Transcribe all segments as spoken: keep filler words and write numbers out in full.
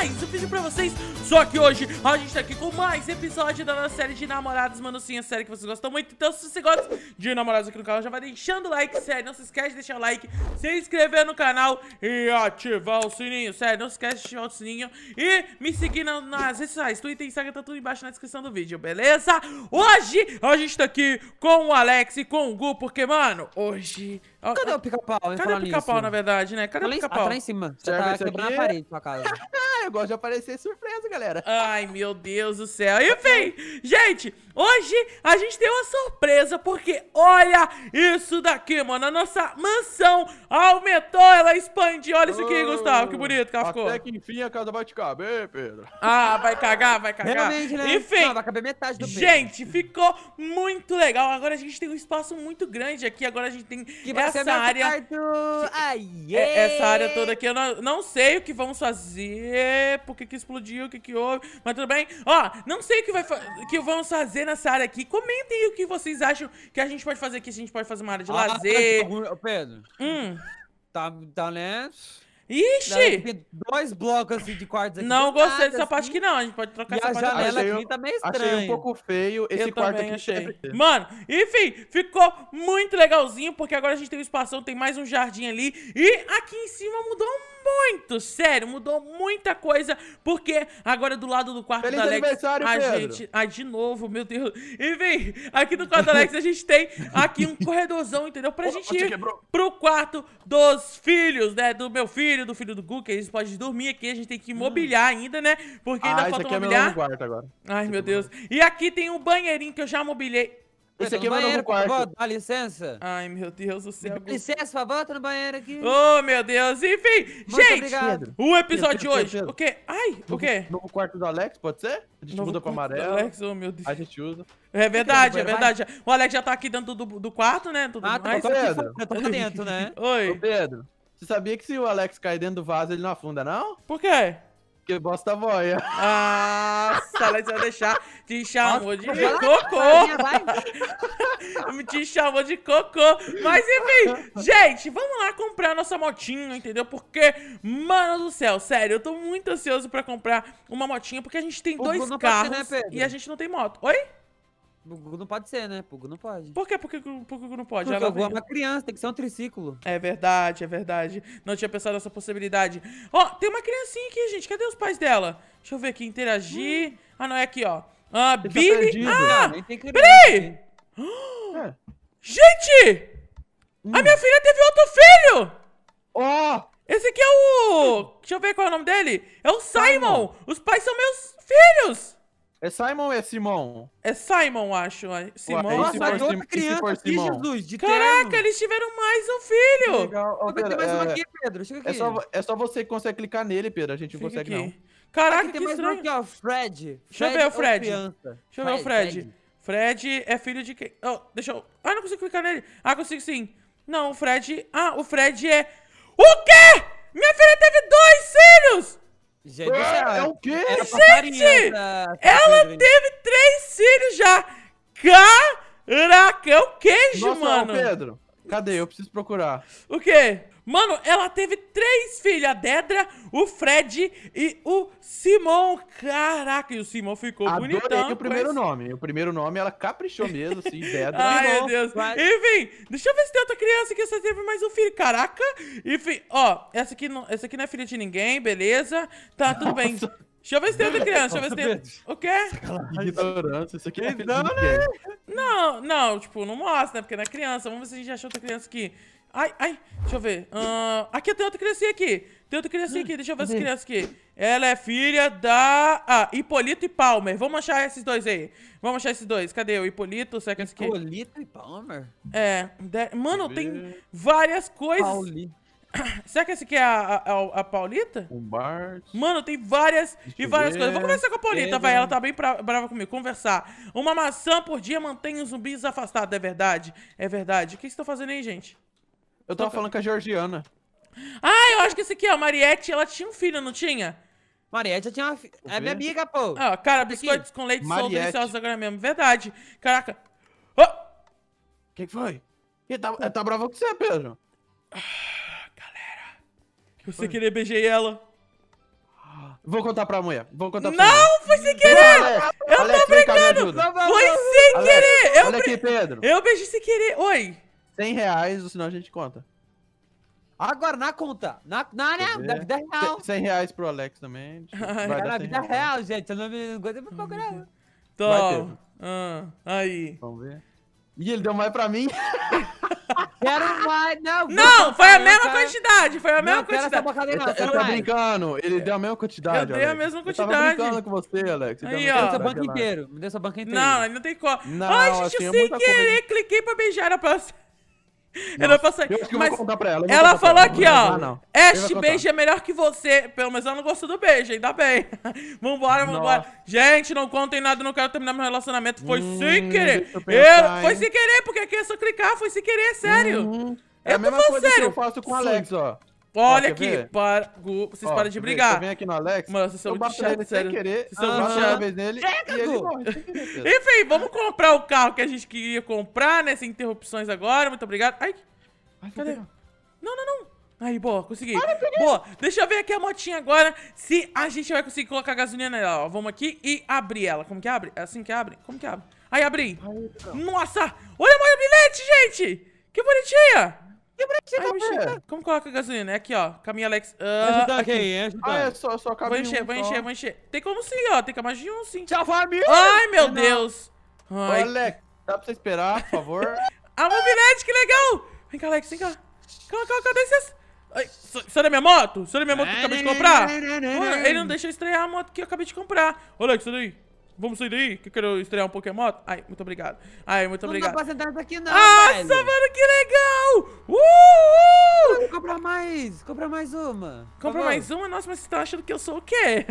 mais um vídeo pra vocês. Só que hoje a gente tá aqui com mais episódio da nossa série de namorados, mano, sim, a série que vocês gostam muito. Então se você gosta de namorados aqui no canal, já vai deixando o like, sério, não se esquece de deixar o like, se inscrever no canal e ativar o sininho, sério, não se esquece de ativar o sininho e me seguir na, nas redes sociais, Twitter e Instagram, tá tudo embaixo na descrição do vídeo, beleza? Hoje a gente tá aqui com o Alex e com o Guuh, porque, mano, hoje... Cadê o pica-pau? Cadê o pica-pau, na verdade, né? Cadê o pica-pau? Atrás em cima. Você tá quebrando a parede pra casa. Eu gosto de aparecer surpresa, galera. Ai, meu Deus do céu. Enfim, gente, hoje a gente tem uma surpresa, porque olha isso daqui, mano. A nossa mansão aumentou, ela expandiu. Olha isso aqui, oh, Gustavo, que bonito que ela ficou. Até que enfim a casa vai te caber, Pedro. Ah, vai cagar, vai cagar. Realmente, né? Enfim, não, vai caber metade do Pedro. Gente, ficou muito legal. Agora a gente tem um espaço muito grande aqui. Agora a gente tem... Que essa área, ah, yeah. essa área toda aqui, eu não, não sei o que vamos fazer, porque que explodiu, o que que houve, mas tudo bem. Ó, não sei o que, vai que vamos fazer nessa área aqui, comentem o que vocês acham que a gente pode fazer aqui, se a gente pode fazer uma área de ah, lazer. Pedro, hum. tá, tá né? Ixi! Tem dois blocos assim, de quartos aqui. Não gostei dessa assim. parte aqui não, a gente pode trocar e essa parte. E a janela achei aqui um, tá meio estranha. Achei um pouco feio esse eu quarto aqui. Achei. Mano, enfim, ficou muito legalzinho, porque agora a gente tem um espação, tem mais um jardim ali. E aqui em cima mudou muito, sério, mudou muita coisa, porque agora do lado do quarto Feliz da Alex, a Pedro. gente... Ai, de novo, meu Deus. Enfim, aqui no quarto da Alex a gente tem aqui um corredorzão, entendeu? Pra oh, gente ir quebrou. pro quarto dos filhos, né? Do meu filho, do filho do Guuh, que eles podem dormir aqui. A gente tem que mobiliar ainda, né? Porque ainda ah, falta mobiliar. É meu agora. Ai, meu Deus. E aqui tem um banheirinho que eu já mobilei. Esse aqui é meu novo quarto. Por favor, dá licença. Ai, meu Deus do céu. Licença, por favor, tô no banheiro aqui. Oh, meu Deus. Enfim, Muito gente, obrigado. o episódio de hoje... Pedro. O quê? Ai, novo, o quê? Novo quarto do Alex, pode ser? A gente novo muda pra amarelo. Alex, oh, meu Deus. A gente usa. É verdade, é verdade. O Alex já tá aqui dentro do, do quarto, né? Tudo ah, mais. Tô Pedro. Tá dentro, né? Oi. Ô, Pedro. Você sabia que se o Alex cair dentro do vaso, ele não afunda, não? Por quê? Porque bosta boia. Ah, se o Alex vai deixar, te chamou de cocô. Te chamou de cocô. Mas enfim, gente, vamos lá comprar nossa motinha, entendeu? Porque, mano do céu, sério, eu tô muito ansioso pra comprar uma motinha, porque a gente tem dois carros e a gente não tem moto. Oi? O Guuh não pode ser, né? O Guuh não pode. Por quê? Por que o Guuh não pode? Porque o Guuh é uma criança, tem que ser um triciclo. É verdade, é verdade. Não tinha pensado nessa possibilidade. Ó, oh, tem uma criancinha aqui, gente. Cadê os pais dela? Deixa eu ver aqui, interagir. Hum. Ah, não, é aqui, ó. Ah, eu Billy. Ah, não, nem tem criança, peraí! É. Gente! Hum. A minha filha teve outro filho! Ó! Oh. Esse aqui é o... Deixa eu ver qual é o nome dele. É o Simon. Simon. Os pais são meus filhos. É Simon ou é Simon? É Simon, acho. Simon? Ué, nossa, for, outra criança aqui, Jesus, de Caraca, terno. eles tiveram mais um filho. Legal. Ó, Pedro, tem mais é... um aqui, Pedro. Chega aqui. É só, é só você que consegue clicar nele, Pedro. A gente não Fica consegue, aqui. não. Caraca, aqui, que mais estranho. Um aqui, ó, Fred. Deixa eu ver o Fred. Deixa eu ver o Fred. Fred. Fred é filho de quem? Oh, deixa eu... Ah, não consigo clicar nele. Ah, consigo sim. Não, o Fred... Ah, o Fred é... O quê? Minha filha teve dois filhos! Gente, é, é o quê? Gente, essa... ela teve três filhos já. Caraca, é o queijo, Nossa, mano. Pedro, cadê? Eu preciso procurar. O quê? Mano, ela teve três filhos, a Dedra, o Fred e o Simon. Caraca, e o Simon ficou Adorei bonitão. o primeiro esse... nome, o primeiro nome ela caprichou mesmo, assim, Dedra. Ai, meu Deus. Mas... Enfim, deixa eu ver se tem outra criança que só teve mais um filho. Caraca, enfim, ó, essa aqui não, essa aqui não é filha de ninguém, beleza. Tá, Nossa. tudo bem. Deixa eu ver se tem outra criança, deixa eu ver se tem... O quê? Ignorância, isso aqui é filho de ninguém. Não, não, tipo, não mostra, né, porque não é criança. Vamos ver se a gente achou outra criança aqui. Ai, ai, deixa eu ver. Uh, aqui tem outra criancinha aqui. Tem outra criancinha aqui, deixa eu ver essa criança aqui. Ela é filha da... Ah, Hipólito e Palmer. Vamos achar esses dois aí. Vamos achar esses dois. Cadê o Hipólito? Será que é esse aqui? Hipólito e Palmer? É. De... Mano, tem várias coisas. Pauli. Será que esse aqui é a, a, a Paulita? Um bar. Mano, tem várias e várias coisas. Vou conversar com a Paulita, vai. Ela tá bem pra, brava comigo. Conversar. Uma maçã por dia mantém os zumbis afastados. É verdade. É verdade. O que vocês estão fazendo aí, gente? Eu tava falando com a Georgiana. Ah, eu acho que esse aqui, ó, Mariette, ela tinha um filho, não tinha? Mariette, ela tinha uma filha. É minha amiga, pô. Ah, cara, biscoitos aqui com leite solto deliciosos agora mesmo. Verdade. Caraca. O oh! que, que foi? Ele tá, ele tá bravo com você, Pedro. Ah, galera. Que você queria beijar ela. Ah, Vou contar pra mulher. Vou contar pra mulher. Não, foi sem querer! Alex, eu Alex, tô brincando! Cá, foi sem Alex, querer! Eu olha aqui, Pedro. Eu beijei sem querer. Oi! cem reais, senão a gente conta. Agora, na conta. Na, na, na, na vida real. cem reais pro Alex também. Vai dar na vida real, gente. Eu não me aguento pra procurar. Toma. Ah, aí. Vamos ver. Ih, ele deu mais pra mim. Quero mais, não. Não, foi a mesma cara. quantidade. Foi a mesma não, quantidade. Ele tá, ele tá brincando. Ele deu a mesma quantidade. Eu dei a mesma quantidade. Eu tava brincando com você, Alex. Aí, ó. Me deu essa banca inteira. Me deu essa banca inteira. Não, não tem como. Ai, gente, assim, eu sem querer. Coisa. Cliquei pra beijar. Era pra... Ela passou... eu acho que eu mas vou contar pra ela. Eu ela falou aqui, ó. Não. Este beijo é melhor que você. Pelo menos ela não gostou do beijo, ainda bem. Vambora, vambora. Nossa. Gente, não contem nada, não quero terminar meu relacionamento. Foi hum, sem querer. Eu pensar, eu... Foi sem querer, porque aqui é só clicar, foi sem querer, sério. Hum, é eu a mesma coisa sério. que eu faço com o Alex, ó. Olha ó, aqui, para... vocês ó, parem de brigar. Vem aqui no Alex. Mano, vocês são muito chatos, sério. Vocês são muito chatos nele. Chega, e ele morre. Enfim, vamos comprar o carro que a gente queria comprar, né? Sem interrupções agora. Muito obrigado. Ai, Ai cadê? Não, não, não. Aí, boa, consegui. Olha, boa, deixa eu ver aqui a motinha agora. Se a gente vai conseguir colocar a gasolina nela, ó. Vamos aqui e abrir ela. Como que abre? É assim que abre? Como que abre? Aí, abri. Ai, nossa! Olha a brilhante, gente! Que bonitinha! Ai, como coloca a gasolina? É aqui, ó. Caminho, Alex. Uh, ajuda aqui. Quem? Ajuda. Ah, é só, só caminho. Vou encher, vou encher, vou encher. Tem como sim, ó. Tem que mais de um, sim. Tchau, família! Ai, meu não. Deus. Ai. Ô, Alex, dá pra você esperar, por favor. A mobilete, que legal! Vem cá, Alex, vem cá. Calma, calma, cadê vocês? Sai da minha moto? Sai da minha moto que eu acabei de comprar? Olha, ele não deixa eu estrear a moto que eu acabei de comprar. Ô, Alex, sai daí. Vamos sair daí? Que eu quero estrear um Pokémon? Ai, muito obrigado. Ai, muito não obrigado. Não dá pra sentar daqui não, nossa, velho. Mano, que legal! Uh! uh! Compra mais, compra mais uma. Compra tá mais bom. uma? Nossa, mas vocês estão achando que eu sou o quê?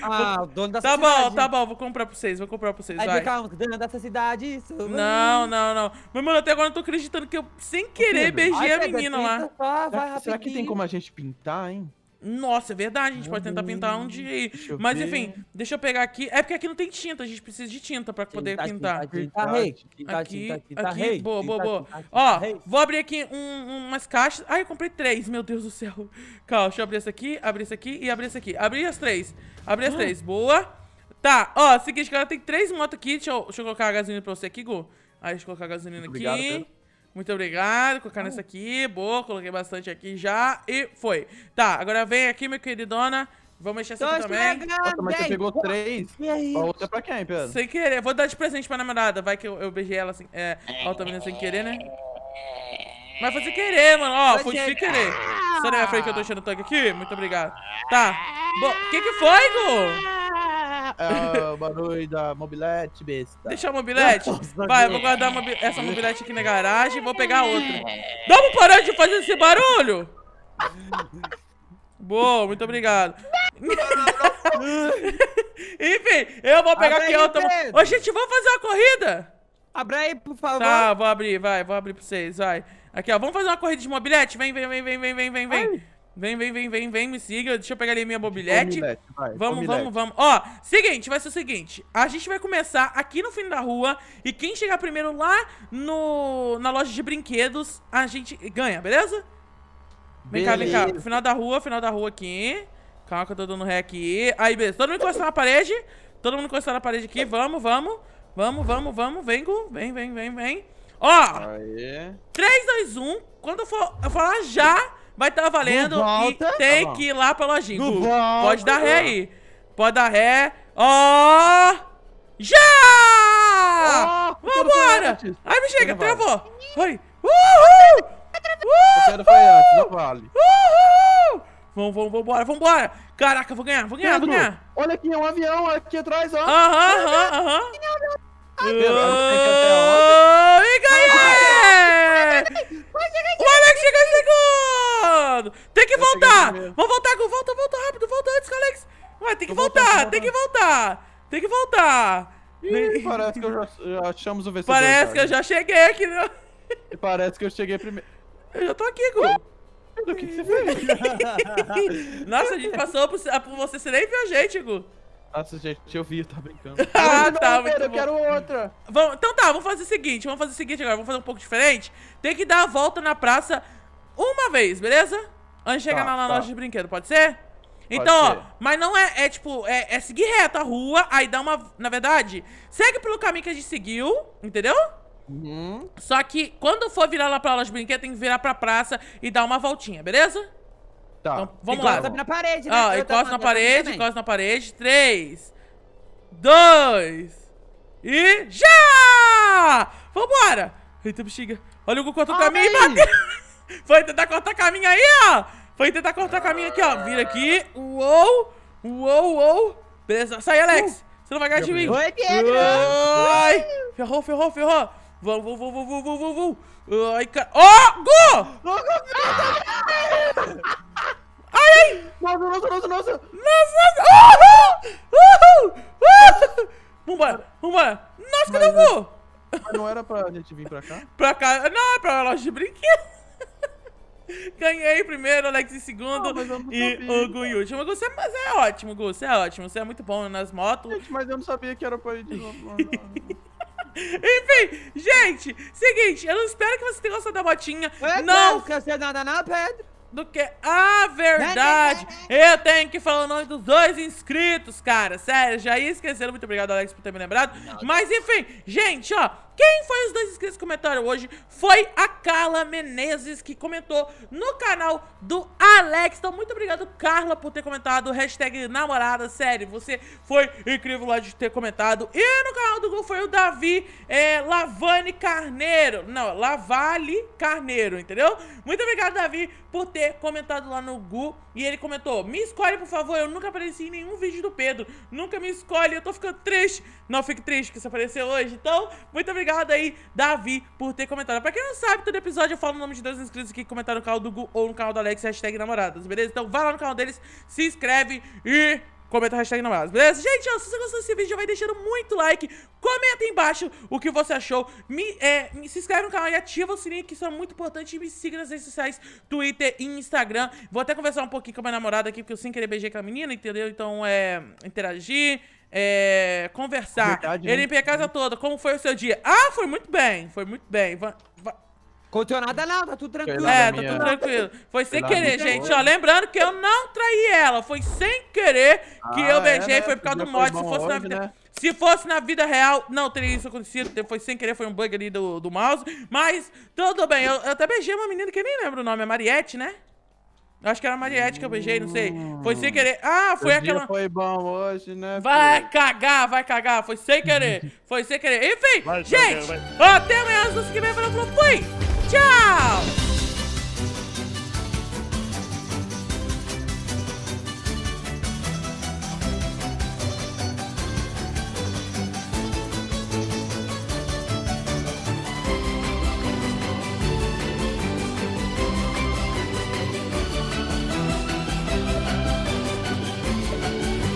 Ah, vou... o dono da tá cidade. Tá bom, tá bom, vou comprar pra vocês, vou comprar pra vocês, Aí, vai. Calma, dono dessa cidade, isso. Não, não, não. Mas, mano, até agora eu não tô acreditando que eu, sem querer, beijei Ai, a menina lá. Só, vai será, será que tem como a gente pintar, hein? Nossa, é verdade, a gente pode tentar pintar um dia aí. Mas enfim, deixa eu pegar aqui. É porque aqui não tem tinta, a gente precisa de tinta pra poder pintar. Aqui, aqui, boa, boa, boa. Ó, vou abrir aqui um, umas caixas. Ai, eu comprei três, meu Deus do céu. Calma, deixa eu abrir essa aqui, abrir essa aqui e abrir essa aqui. Abri as três, abri as três, boa. Tá, ó, seguinte, cara, tem três motos aqui. Deixa eu, deixa eu colocar a gasolina pra você aqui, Guuh. Aí, deixa eu colocar a gasolina aqui. Muito obrigado, colocar nessa aqui, boa, coloquei bastante aqui já e foi. Tá, agora vem aqui, minha queridona, vamos mexer essa aqui também. Nossa, mas você pegou três, a outra é pra quem, Pedro? Sem querer, vou dar de presente pra namorada, vai que eu, eu beijei ela assim, é, ó, também sem querer, né? Mas foi sem querer, mano, ó, foi sem querer. Sai da minha frente que eu tô enchendo o tanque aqui, muito obrigado. Tá, o que que foi, Guuh? É o barulho da mobilete, besta. Deixa a mobilete. Vai, eu vou guardar mobi essa mobilete aqui na garagem e vou pegar outra. Vamos parar de fazer esse barulho? Boa, muito obrigado. Enfim, eu vou pegar aqui outra. Ô, gente, vamos fazer uma corrida? Abre aí, por favor. Tá, vou abrir, vai, vou abrir pra vocês, vai. Aqui, ó, vamos fazer uma corrida de mobilete? Vem, vem, vem, vem, vem, vem, vem, vem. Vem, vem, vem, vem, vem, me siga. Deixa eu pegar ali minha mobilete. Vamos, vamos, vamos, vamos. Ó, seguinte, vai ser o seguinte. A gente vai começar aqui no fim da rua e quem chegar primeiro lá no, na loja de brinquedos, a gente ganha, beleza? Vem beleza. cá, vem cá. Final da rua, final da rua aqui. Calma que eu tô dando ré aqui. Aí, beleza. Todo mundo encostar na parede. Todo mundo encostar na parede aqui. Vamos, vamos. Vamos, vamos, vamos. Vem, Guuh. Vem, vem, vem, vem. Ó, aê. três, dois, um. Quando eu for eu falar já... vai estar tá valendo e tem ah, que ir lá pra lojinha. Guuh, pode dar ré aí. Pode dar ré. Ó! Oh, já! Oh, vambora! Ai, me chega, travou. Ai. Uhul! Uhul! Uhul! Uhul! Vamos, vamos, vambora, vambora. Caraca, vou ganhar, vou ganhar, Pedro, vou ganhar. Olha aqui, é um avião aqui atrás, ó. Aham, aham, aham. E ganhei! O Alex chegou em segundo! Tem que voltar! Vamos voltar, Guuh! Volta, volta rápido! Volta antes com o Alex! Ué, tem que voltar! Tem que voltar! Tem que voltar! Ih, parece que eu já, já achamos o vencedor. Parece cara. que eu já cheguei aqui, né? Parece que eu cheguei primeiro. Eu já tô aqui, Guuh! O que, que você fez? Nossa, a gente passou por, por você, você nem viu a gente, Guuh! Nossa, gente, eu vi, tá brincando. Ah, eu tá, muito eu bom. quero outra. Vamos, então tá, vamos fazer o seguinte, vamos fazer o seguinte agora, vamos fazer um pouco diferente. Tem que dar a volta na praça uma vez, beleza? Antes de tá, chegar na, na tá. loja de brinquedo, pode ser? Então, ó, mas não é, é tipo, é, é seguir reto a rua, aí dá uma, na verdade, segue pelo caminho que a gente seguiu, entendeu? Uhum. Só que quando for virar lá pra aula de brinquedo, tem que virar pra praça e dar uma voltinha, beleza? Tá. Então, vamos lá. Encosta na parede, né? Ó, encosta na parede, encosta na parede. Três, dois e já! Vambora! Eita, bexiga. Olha o Guuh cortou o caminho e bateu. Foi tentar cortar caminho aí, ó. Foi tentar cortar caminho aqui, ó. Vira aqui. Uou, uou, uou. Beleza. Sai, Alex. Uh, Você não vai ganhar de mim. Oi, Pedro. Ai. Ferrou, ferrou, ferrou. Vou, vou, vou, vou, vou, vou, vou. Ai, cara. Ó, Guuh! Ai, ai. Nossa, nossa, nossa, nossa. Nossa, uhul. Uhul. Vambora, vambora. Nossa, cadê o Guuh? Mas não era pra gente vir pra cá? Pra cá? Não, é pra loja de brinquedo. Ganhei primeiro, Alex em segundo não, e o Guuh em último. Você, mas é ótimo, Guuh, você é ótimo, você é muito bom nas motos. Gente, mas eu não sabia que era pra ir de novo. Enfim, gente, seguinte, eu não espero que você tenha gostado da botinha. Ué, não, não esqueceu nada não, Pedro. Do que a verdade. Eu tenho que falar o nome dos dois inscritos, cara. Sério, já ia esquecendo. Muito obrigado, Alex, por ter me lembrado. Mas, enfim, gente, ó. Quem foi os dois inscritos que comentaram hoje foi a Carla Menezes, que comentou no canal do Alex. Então, muito obrigado, Carla, por ter comentado. Hashtag namorada, sério. Você foi incrível lá de ter comentado. E no canal do Guuh foi o Davi é, Lavani Carneiro. Não, Lavale Carneiro, entendeu? Muito obrigado, Davi, por ter comentado lá no Guuh. E ele comentou: me escolhe, por favor, eu nunca apareci em nenhum vídeo do Pedro. Nunca me escolhe, eu tô ficando triste. Não fique triste que você apareceu hoje. Então, muito obrigado aí, Davi, por ter comentado. Pra quem não sabe, todo episódio eu falo o nome de dois inscritos aqui que comentaram no canal do Guuh ou no canal do Alex, hashtag namoradas, beleza? Então vai lá no canal deles, se inscreve e comenta a hashtag namoradas, beleza? Gente, ó, se você gostou desse vídeo, já vai deixando muito like, comenta aí embaixo o que você achou, me, é, se inscreve no canal e ativa o sininho, que isso é muito importante, e me siga nas redes sociais, Twitter e Instagram. Vou até conversar um pouquinho com a minha namorada aqui, porque eu sem querer beijei com a menina, entendeu? Então, é, interagir, é, conversar. Verdade, eu limpei a casa toda, como foi o seu dia? Ah, foi muito bem, foi muito bem, vai... Aconteceu nada não, tá tudo tranquilo. É, tá minha... tudo tranquilo. Foi sem querer, gente, ó. Lembrando que eu não traí ela. Foi sem querer que ah, eu beijei. É, né? Foi por causa do mod. Se fosse, hoje, na vida... né? Se fosse na vida real, não teria isso acontecido. Foi sem querer, foi um bug ali do, do mouse. Mas tudo bem. Eu, eu até beijei uma menina que eu nem lembro o nome. É Mariette, né? Acho que era a Mariette que eu beijei, não sei. Foi sem querer. Ah, foi aquela... foi bom hoje, né? Vai cagar, vai cagar. Foi sem querer. Foi sem querer. Enfim, vai, gente. Vai, vai. Até amanhã, se você que vem, falou, fui. Tchau!